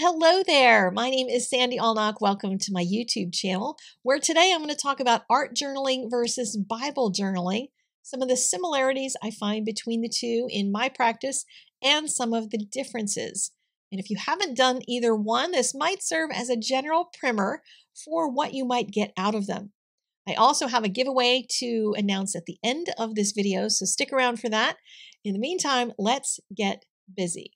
Hello there. My name is Sandy Allnock. Welcome to my YouTube channel, where today I'm going to talk about art journaling versus Bible journaling, some of the similarities I find between the two in my practice, and some of the differences. And if you haven't done either one, this might serve as a general primer for what you might get out of them. I also have a giveaway to announce at the end of this video, so stick around for that. In the meantime, let's get busy.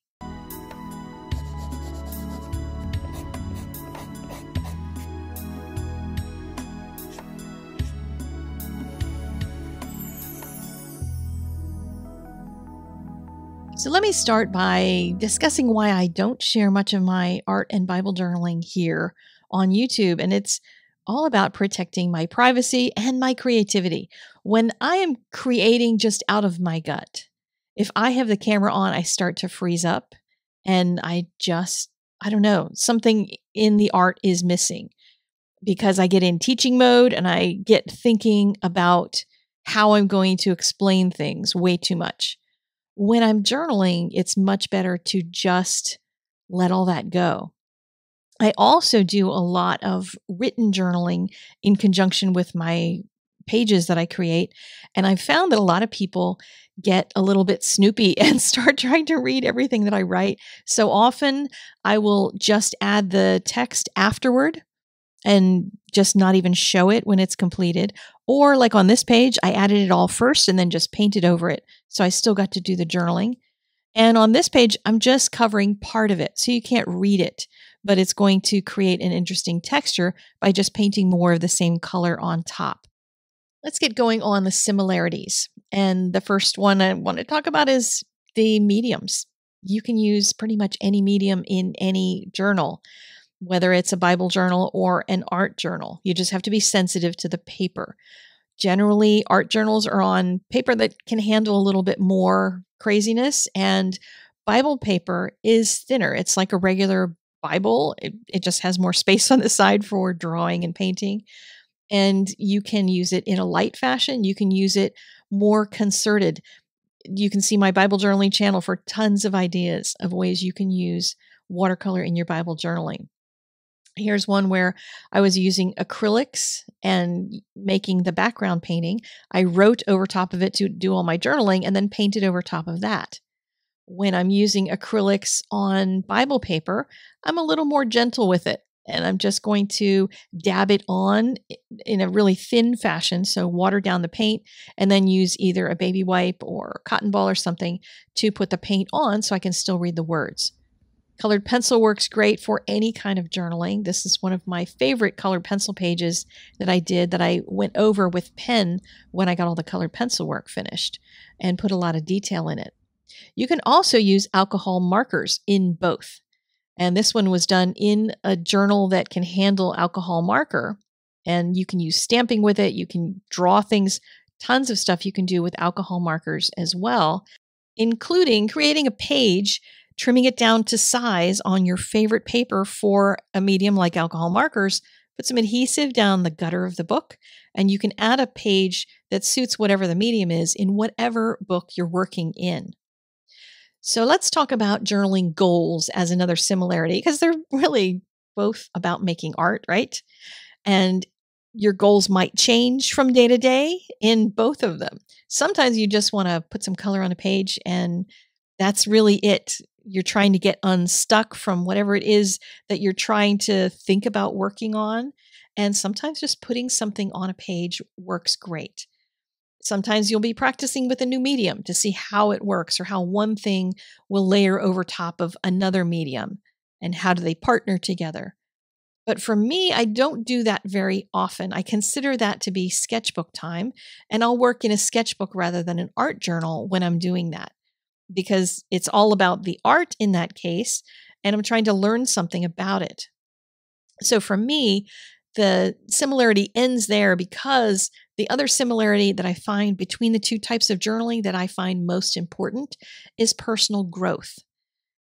So let me start by discussing why I don't share much of my art and Bible journaling here on YouTube. And it's all about protecting my privacy and my creativity. When I am creating just out of my gut, if I have the camera on, I start to freeze up and I don't know, something in the art is missing because I get in teaching mode and I get thinking about how I'm going to explain things way too much. When I'm journaling, it's much better to just let all that go. I also do a lot of written journaling in conjunction with my pages that I create. And I've found that a lot of people get a little bit snoopy and start trying to read everything that I write. So often I will just add the text afterward and just not even show it when it's completed. Or like on this page, I added it all first and then just painted over it. So I still got to do the journaling. And on this page, I'm just covering part of it. So you can't read it, but it's going to create an interesting texture by just painting more of the same color on top. Let's get going on the similarities. And the first one I want to talk about is the mediums. You can use pretty much any medium in any journal, whether it's a Bible journal or an art journal. You just have to be sensitive to the paper. Generally, art journals are on paper that can handle a little bit more craziness, and Bible paper is thinner. It's like a regular Bible. It just has more space on the side for drawing and painting, and you can use it in a light fashion. You can use it more concerted. You can see my Bible journaling channel for tons of ideas of ways you can use watercolor in your Bible journaling. Here's one where I was using acrylics and making the background painting. I wrote over top of it to do all my journaling and then painted over top of that. When I'm using acrylics on Bible paper, I'm a little more gentle with it. And I'm just going to dab it on in a really thin fashion. So water down the paint and then use either a baby wipe or a cotton ball or something to put the paint on so I can still read the words. Colored pencil works great for any kind of journaling. This is one of my favorite colored pencil pages that I did that I went over with pen when I got all the colored pencil work finished and put a lot of detail in it. You can also use alcohol markers in both. And this one was done in a journal that can handle alcohol marker. And you can use stamping with it. You can draw things, tons of stuff you can do with alcohol markers as well, including creating a page, trimming it down to size on your favorite paper for a medium like alcohol markers, put some adhesive down the gutter of the book, and you can add a page that suits whatever the medium is in whatever book you're working in. So let's talk about journaling goals as another similarity, because they're really both about making art, right? And your goals might change from day to day in both of them. Sometimes you just want to put some color on a page and that's really it. You're trying to get unstuck from whatever it is that you're trying to think about working on. And sometimes just putting something on a page works great. Sometimes you'll be practicing with a new medium to see how it works or how one thing will layer over top of another medium and how do they partner together. But for me, I don't do that very often. I consider that to be sketchbook time, and I'll work in a sketchbook rather than an art journal when I'm doing that, because it's all about the art in that case, and I'm trying to learn something about it. So for me, the similarity ends there, because the other similarity that I find between the two types of journaling that I find most important is personal growth.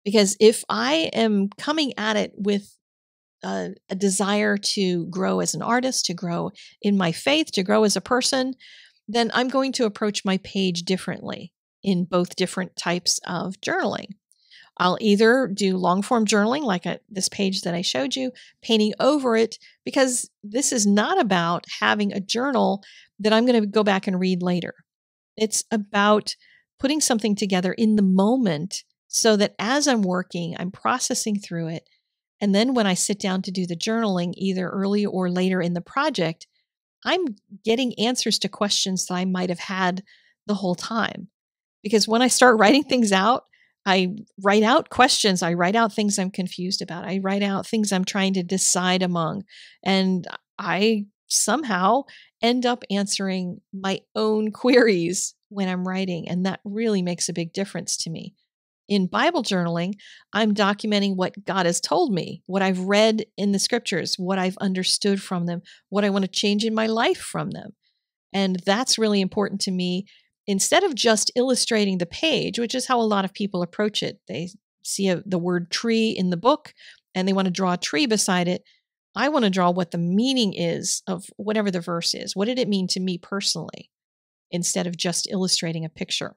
Because if I am coming at it with a desire to grow as an artist, to grow in my faith, to grow as a person, then I'm going to approach my page differently in both different types of journaling. I'll either do long-form journaling, like this page that I showed you, painting over it, because this is not about having a journal that I'm going to go back and read later. It's about putting something together in the moment so that as I'm working, I'm processing through it. And then when I sit down to do the journaling, either early or later in the project, I'm getting answers to questions that I might have had the whole time. Because when I start writing things out, I write out questions. I write out things I'm confused about. I write out things I'm trying to decide among. And I somehow end up answering my own queries when I'm writing. And that really makes a big difference to me. In Bible journaling, I'm documenting what God has told me, what I've read in the scriptures, what I've understood from them, what I want to change in my life from them. And that's really important to me. Instead of just illustrating the page, which is how a lot of people approach it, they see the word tree in the book and they want to draw a tree beside it. I want to draw what the meaning is of whatever the verse is. What did it mean to me personally, instead of just illustrating a picture?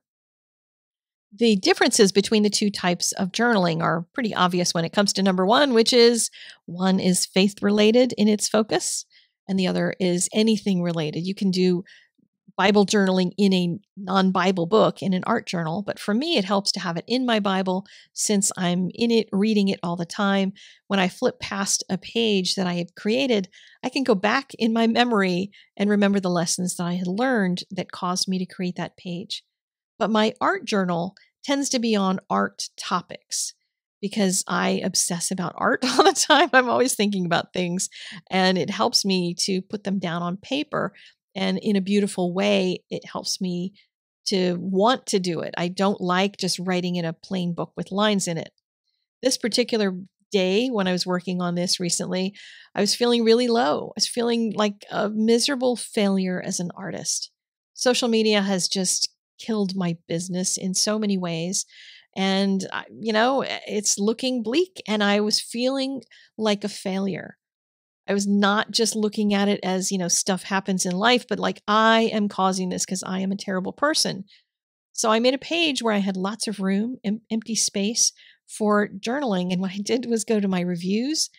The differences between the two types of journaling are pretty obvious when it comes to number one, which is one is faith-related in its focus, and the other is anything related. You can do Bible journaling in a non-Bible book, in an art journal. But for me, it helps to have it in my Bible since I'm in it, reading it all the time. When I flip past a page that I had created, I can go back in my memory and remember the lessons that I had learned that caused me to create that page. But my art journal tends to be on art topics because I obsess about art all the time. I'm always thinking about things, and it helps me to put them down on paper. And in a beautiful way, it helps me to want to do it. I don't like just writing in a plain book with lines in it. This particular day when I was working on this recently, I was feeling really low. I was feeling like a miserable failure as an artist. Social media has just killed my business in so many ways. And, you know, it's looking bleak, and I was feeling like a failure. I was not just looking at it as, you know, stuff happens in life, but like, I am causing this because I am a terrible person. So I made a page where I had lots of room, empty space for journaling. And what I did was go to my reviews,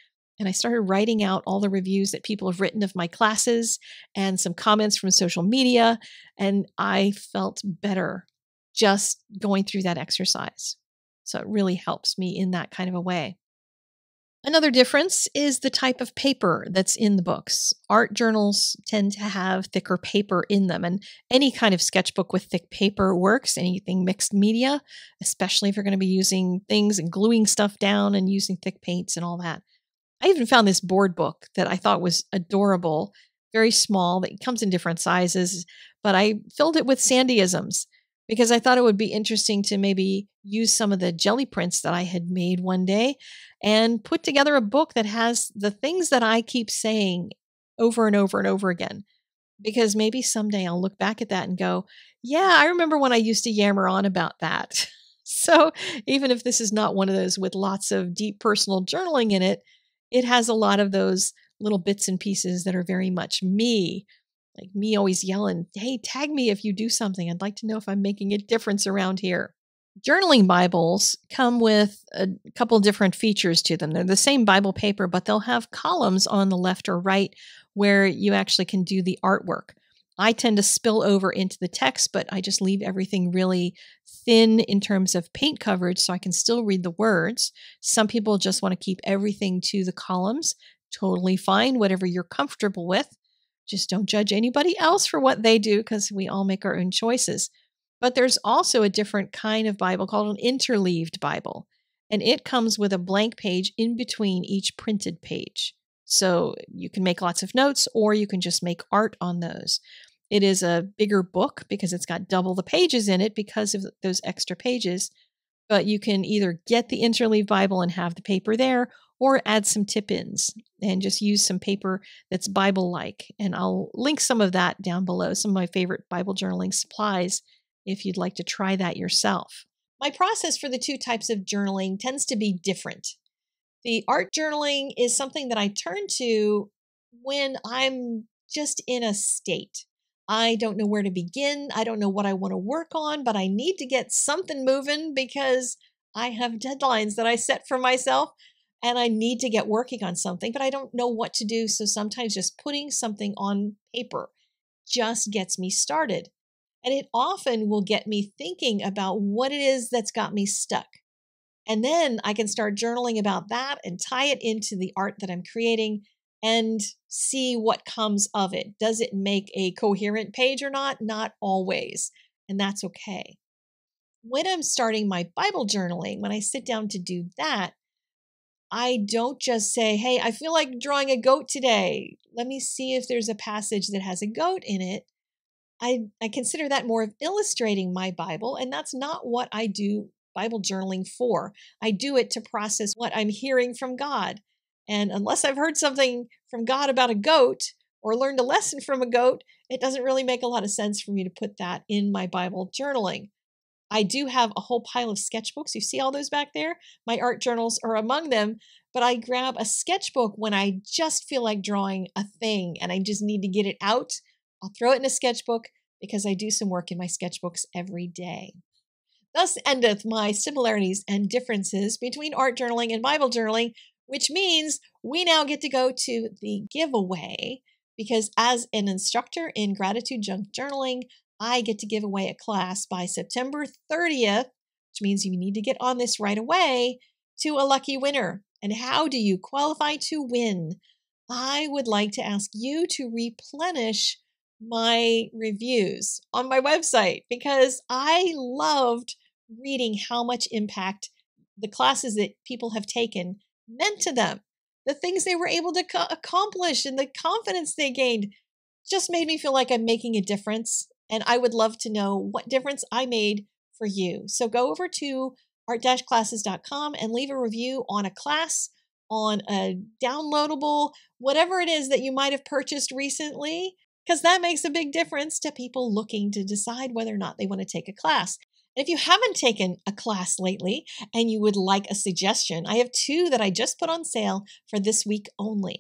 and I started writing out all the reviews that people have written of my classes and some comments from social media. And I felt better just going through that exercise. So it really helps me in that kind of a way. Another difference is the type of paper that's in the books. Art journals tend to have thicker paper in them, and any kind of sketchbook with thick paper works, anything mixed media, especially if you're going to be using things and gluing stuff down and using thick paints and all that. I even found this board book that I thought was adorable, very small, that comes in different sizes, but I filled it with Sandyisms because I thought it would be interesting to maybe use some of the jelly prints that I had made one day and put together a book that has the things that I keep saying over and over and over again. Because maybe someday I'll look back at that and go, yeah, I remember when I used to yammer on about that. So even if this is not one of those with lots of deep personal journaling in it, it has a lot of those little bits and pieces that are very much me. Like me always yelling, hey, tag me if you do something. I'd like to know if I'm making a difference around here. Journaling Bibles come with a couple different features to them. They're the same Bible paper, but they'll have columns on the left or right where you actually can do the artwork. I tend to spill over into the text, but I just leave everything really thin in terms of paint coverage so I can still read the words. Some people just want to keep everything to the columns. Totally fine, whatever you're comfortable with. Just don't judge anybody else for what they do because we all make our own choices. But there's also a different kind of Bible called an interleaved Bible. And it comes with a blank page in between each printed page. So you can make lots of notes, or you can just make art on those. It is a bigger book because it's got double the pages in it because of those extra pages. But you can either get the interleaved Bible and have the paper there, or add some tip-ins and just use some paper that's Bible-like. And I'll link some of that down below, some of my favorite Bible journaling supplies, if you'd like to try that yourself. My process for the two types of journaling tends to be different. The art journaling is something that I turn to when I'm just in a state. I don't know where to begin. I don't know what I want to work on, but I need to get something moving because I have deadlines that I set for myself and I need to get working on something, but I don't know what to do. So sometimes just putting something on paper just gets me started. And it often will get me thinking about what it is that's got me stuck. And then I can start journaling about that and tie it into the art that I'm creating and see what comes of it. Does it make a coherent page or not? Not always. And that's okay. When I'm starting my Bible journaling, when I sit down to do that, I don't just say, hey, I feel like drawing a goat today. Let me see if there's a passage that has a goat in it. I consider that more of illustrating my Bible, and that's not what I do Bible journaling for. I do it to process what I'm hearing from God. And unless I've heard something from God about a goat or learned a lesson from a goat, it doesn't really make a lot of sense for me to put that in my Bible journaling. I do have a whole pile of sketchbooks. You see all those back there? My art journals are among them, but I grab a sketchbook when I just feel like drawing a thing and I just need to get it out. I'll throw it in a sketchbook because I do some work in my sketchbooks every day. Thus endeth my similarities and differences between art journaling and Bible journaling, which means we now get to go to the giveaway, because as an instructor in Gratitude Junk Journaling, I get to give away a class by September 30th, which means you need to get on this right away, to a lucky winner. And how do you qualify to win? I would like to ask you to replenish my reviews on my website, because I loved reading how much impact the classes that people have taken meant to them. The things they were able to accomplish and the confidence they gained just made me feel like I'm making a difference. And I would love to know what difference I made for you. So go over to art-classes.com and leave a review on a class, on a downloadable, whatever it is that you might have purchased recently, because that makes a big difference to people looking to decide whether or not they want to take a class. And if you haven't taken a class lately and you would like a suggestion, I have two that I just put on sale for this week only.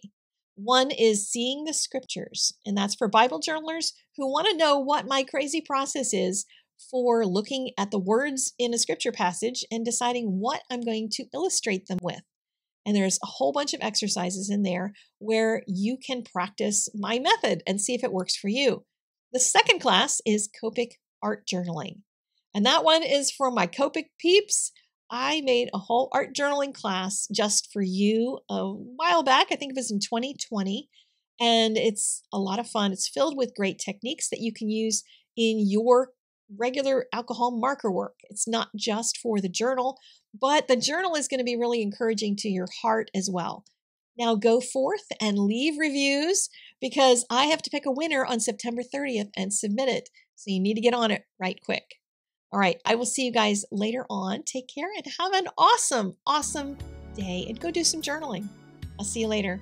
One is Seeing the Scriptures, and that's for Bible journalers who want to know what my crazy process is for looking at the words in a scripture passage and deciding what I'm going to illustrate them with. And there's a whole bunch of exercises in there where you can practice my method and see if it works for you. The second class is Copic Art Journaling. And that one is for my Copic peeps. I made a whole art journaling class just for you a while back. I think it was in 2020. And it's a lot of fun. It's filled with great techniques that you can use in your regular alcohol marker work. It's not just for the journal, but the journal is going to be really encouraging to your heart as well. Now go forth and leave reviews, because I have to pick a winner on September 30th and submit it. So you need to get on it right quick. All right, I will see you guys later on. Take care and have an awesome, awesome day, and go do some journaling. I'll see you later.